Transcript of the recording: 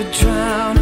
could drown.